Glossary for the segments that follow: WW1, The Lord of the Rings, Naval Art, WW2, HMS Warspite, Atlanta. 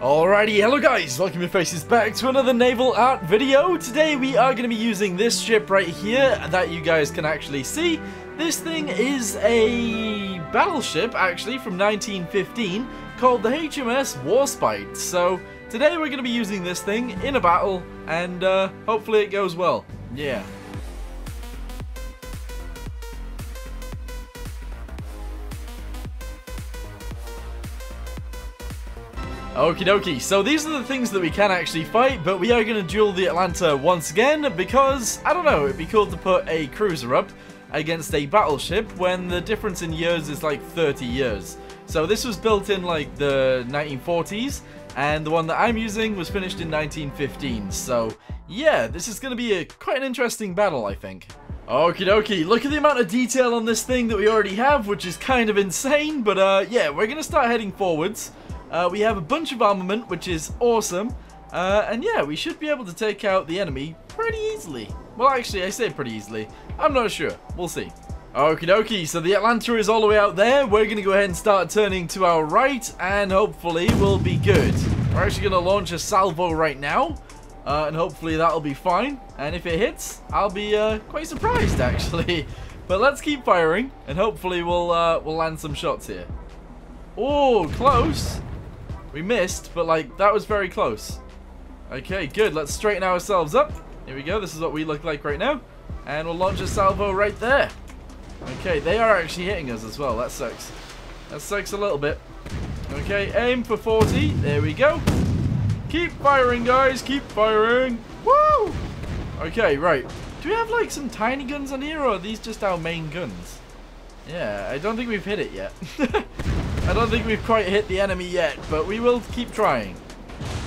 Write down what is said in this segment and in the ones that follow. Alrighty, hello guys, welcome your faces back to another naval art video. Today we are going to be using this ship right here that you guys can actually see. This thing is a battleship actually from 1915 called the HMS Warspite. So today we're going to be using this thing in a battle and hopefully it goes well. Yeah. Okie dokie, so these are the things that we can actually fight, but we are going to duel the Atlanta once again because, I don't know, it'd be cool to put a cruiser up against a battleship when the difference in years is like 30 years. So this was built in like the 1940s, and the one that I'm using was finished in 1915. So yeah, this is going to be quite an interesting battle, I think. Okie dokie, look at the amount of detail on this thing that we already have, which is kind of insane, but yeah, we're going to start heading forwards. We have a bunch of armament, which is awesome, and yeah, we should be able to take out the enemy pretty easily. Well, actually, I say pretty easily. I'm not sure. We'll see. Okie dokie, so the Atlanta is all the way out there. We're going to go ahead and start turning to our right, and hopefully we'll be good. We're actually going to launch a salvo right now, and hopefully that'll be fine. And if it hits, I'll be quite surprised, actually. But let's keep firing, and hopefully we'll land some shots here. Oh, close. We missed, but like that was very close. Okay, good. Let's straighten ourselves up. Here we go. This is what we look like right now. And we'll launch a salvo right there. Okay, they are actually hitting us as well. That sucks. That sucks a little bit. Okay, aim for 40. There we go. Keep firing, guys. Keep firing. Woo! Okay, right. Do we have like some tiny guns on here, or are these just our main guns? Yeah, I don't think we've hit it yet. I don't think we've quite hit the enemy yet, but we will keep trying.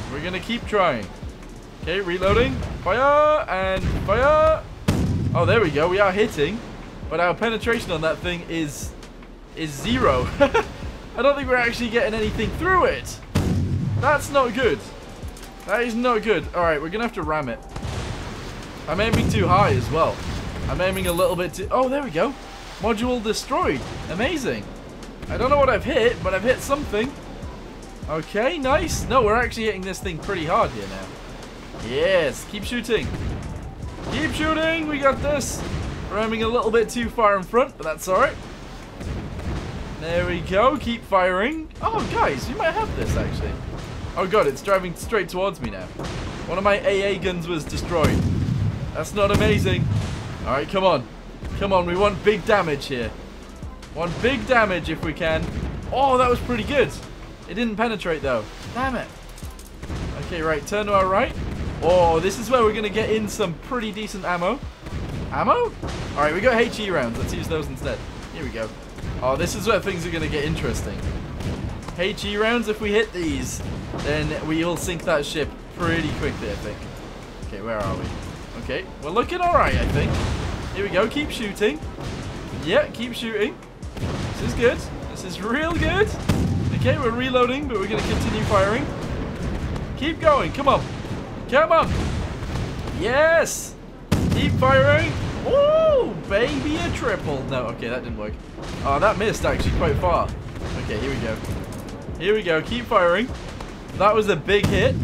We're going to keep trying. Okay, reloading. Fire and fire. Oh, there we go. We are hitting, but our penetration on that thing is zero. I don't think we're actually getting anything through it. That's not good. That is not good. All right, we're going to have to ram it. I'm aiming too high as well. I'm aiming a little bit too... Oh, there we go. Module destroyed. Amazing. I don't know what I've hit, but I've hit something. Okay, nice. No, we're actually hitting this thing pretty hard here now. Yes, keep shooting. Keep shooting. We got this. We're aiming a little bit too far in front, but that's all right. There we go. Keep firing. Oh, guys, you might have this, actually. Oh, God, it's driving straight towards me now. One of my AA guns was destroyed. That's not amazing. All right, come on. Come on, we want big damage here. One big damage if we can. Oh, that was pretty good. It didn't penetrate though. Damn it. Okay, right. Turn to our right. Oh, this is where we're going to get in some pretty decent ammo. Ammo? Alright, we got HE rounds. Let's use those instead. Here we go. Oh, this is where things are going to get interesting. HE rounds, if we hit these, then we'll sink that ship pretty quickly, I think. Okay, where are we? Okay, we're looking alright, I think. Here we go. Keep shooting. Yeah, keep shooting. This is good. This is real good. Okay, we're reloading, but we're going to continue firing. Keep going. Come on. Come on. Yes. Keep firing. Oh, baby, a triple. No, okay, that didn't work. Oh, that missed actually quite far. Okay, here we go. Here we go. Keep firing. That was a big hit.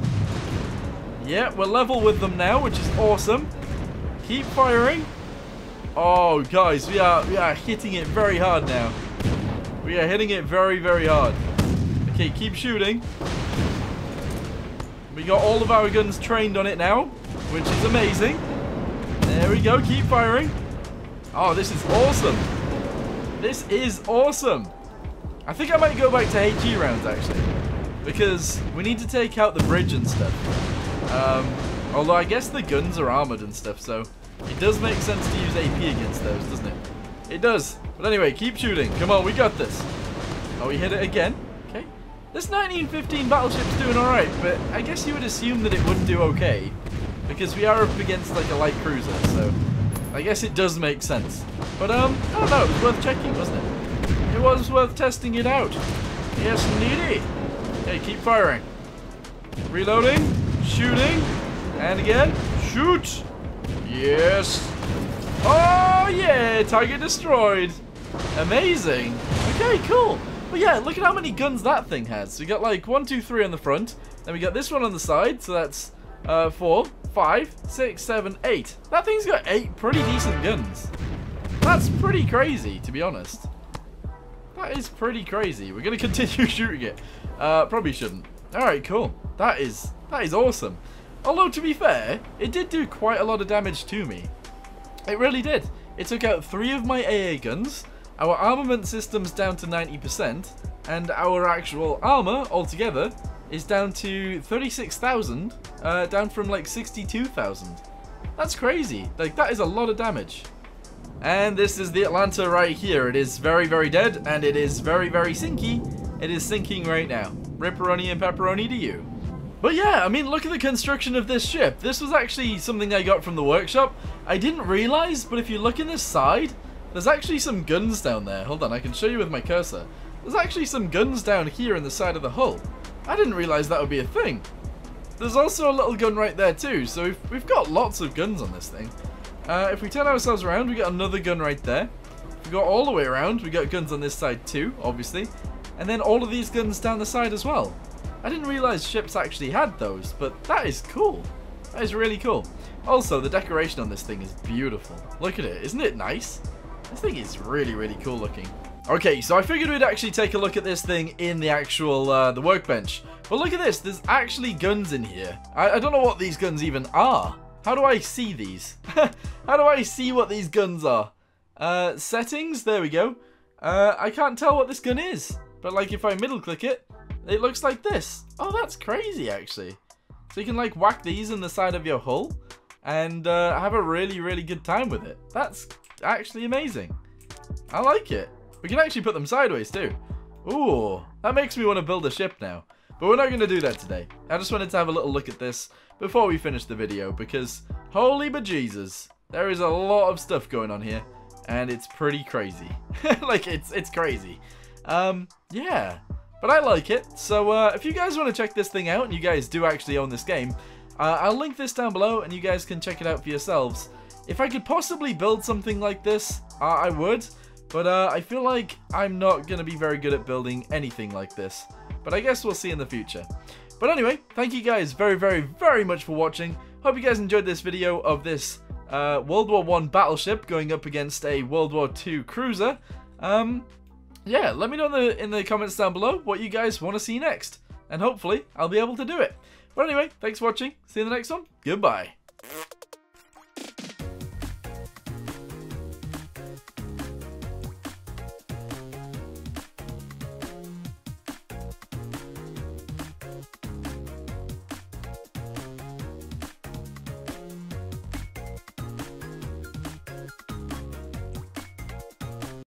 Yeah, we're level with them now, which is awesome. Keep firing. Oh, guys, we are hitting it very hard now. We are hitting it very, very hard. Okay, keep shooting. We got all of our guns trained on it now, which is amazing. There we go. Keep firing. Oh, this is awesome. This is awesome. I think I might go back to HE rounds, actually, because we need to take out the bridge and stuff. Although I guess the guns are armored and stuff, so it does make sense to use AP against those, doesn't it? It does. But anyway, keep shooting. Come on, we got this. Oh, we hit it again. Okay. This 1915 battleship's doing alright, but I guess you would assume that it would do okay, because we are up against, like, a light cruiser, so I guess it does make sense. But, I don't know. It was worth checking, wasn't it? It was worth testing it out. Yes, indeedy. Okay, keep firing. Reloading. Shooting. And again. Shoot. Yes. Oh, yeah. Target destroyed. Amazing. Okay, cool. But yeah, look at how many guns that thing has. So we got like 1, 2, 3 on the front. Then we got this one on the side. So that's 4, 5, 6, 7, 8. That thing's got 8 pretty decent guns. That's pretty crazy, to be honest. That is pretty crazy. We're gonna continue shooting it. Probably shouldn't. All right, cool. That is awesome. Although, to be fair, it did do quite a lot of damage to me. It really did. It took out 3 of my AA guns, our armament system's down to 90%, and our actual armor altogether is down to 36,000, down from like 62,000. That's crazy. Like, that is a lot of damage. And this is the Atlanta right here. It is very, very dead, and it is very, very sinky. It is sinking right now. Ripperoni and pepperoni to you. But yeah, I mean, look at the construction of this ship. This was actually something I got from the workshop. I didn't realize, but if you look in this side, there's actually some guns down there. Hold on, I can show you with my cursor. There's actually some guns down here in the side of the hull. I didn't realize that would be a thing. There's also a little gun right there too, so we've got lots of guns on this thing. If we turn ourselves around, we got another gun right there. If we go all the way around, we got guns on this side too, obviously. And then all of these guns down the side as well. I didn't realize ships actually had those, but that is cool. That is really cool. Also, the decoration on this thing is beautiful. Look at it. Isn't it nice? This thing is really, really cool looking. Okay, so I figured we'd actually take a look at this thing in the actual the workbench. But look at this. There's actually guns in here. I don't know what these guns even are. How do I see these? How do I see what these guns are? Settings. There we go. I can't tell what this gun is. But like if I middle click it, it looks like this. Oh, that's crazy, actually. So you can, like, whack these in the side of your hull and have a really, really good time with it. That's actually amazing. I like it. We can actually put them sideways, too. Ooh, that makes me want to build a ship now. But we're not going to do that today. I just wanted to have a little look at this before we finish the video because, holy bejesus, there is a lot of stuff going on here. And it's pretty crazy. Like, it's crazy. Yeah. But I like it, so if you guys want to check this thing out, and you guys do actually own this game, I'll link this down below, and you guys can check it out for yourselves. If I could possibly build something like this, I would, but I feel like I'm not going to be very good at building anything like this. But I guess we'll see in the future. But anyway, thank you guys very, very, very much for watching. Hope you guys enjoyed this video of this World War I battleship going up against a World War II cruiser. Yeah, let me know in the comments down below what you guys want to see next. And hopefully, I'll be able to do it. But anyway, thanks for watching. See you in the next one. Goodbye.